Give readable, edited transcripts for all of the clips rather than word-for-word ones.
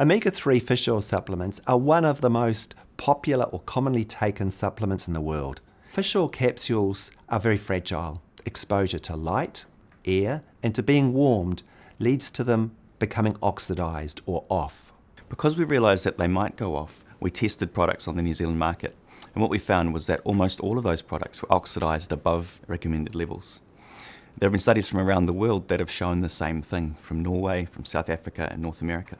Omega-3 fish oil supplements are one of the most popular or commonly taken supplements in the world. Fish oil capsules are very fragile. Exposure to light, air, and to being warmed leads to them becoming oxidized or off. Because we realised that they might go off, we tested products on the New Zealand market. And what we found was that almost all of those products were oxidized above recommended levels. There have been studies from around the world that have shown the same thing, from Norway, from South Africa and North America.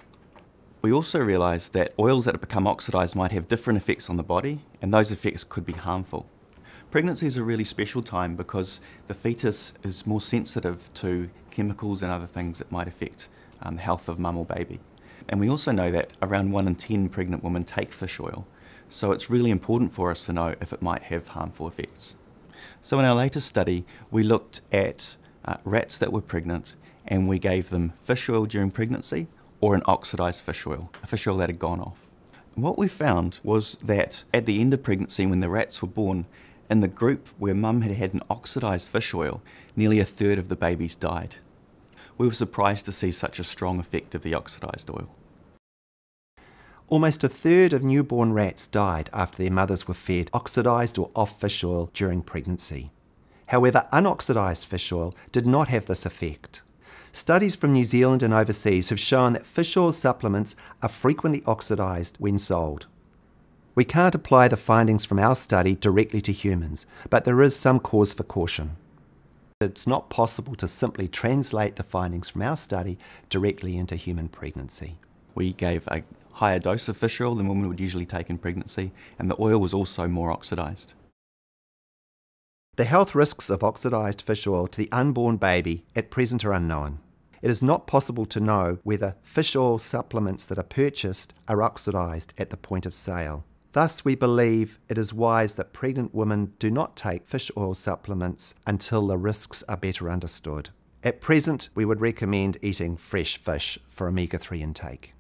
We also realised that oils that have become oxidised might have different effects on the body, and those effects could be harmful. Pregnancy is a really special time because the fetus is more sensitive to chemicals and other things that might affect the health of mum or baby. And we also know that around 1 in 10 pregnant women take fish oil, so it's really important for us to know if it might have harmful effects. So in our latest study, we looked at rats that were pregnant, and we gave them fish oil during pregnancy, or an oxidized fish oil, a fish oil that had gone off. And what we found was that at the end of pregnancy, when the rats were born, in the group where mum had had an oxidized fish oil, nearly a third of the babies died. We were surprised to see such a strong effect of the oxidized oil. Almost a third of newborn rats died after their mothers were fed oxidized or off fish oil during pregnancy. However, unoxidized fish oil did not have this effect. Studies from New Zealand and overseas have shown that fish oil supplements are frequently oxidized when sold. We can't apply the findings from our study directly to humans, but there is some cause for caution. It's not possible to simply translate the findings from our study directly into human pregnancy. We gave a higher dose of fish oil than women would usually take in pregnancy, and the oil was also more oxidized. The health risks of oxidized fish oil to the unborn baby at present are unknown. It is not possible to know whether fish oil supplements that are purchased are oxidized at the point of sale. Thus, we believe it is wise that pregnant women do not take fish oil supplements until the risks are better understood. At present, we would recommend eating fresh fish for omega-3 intake.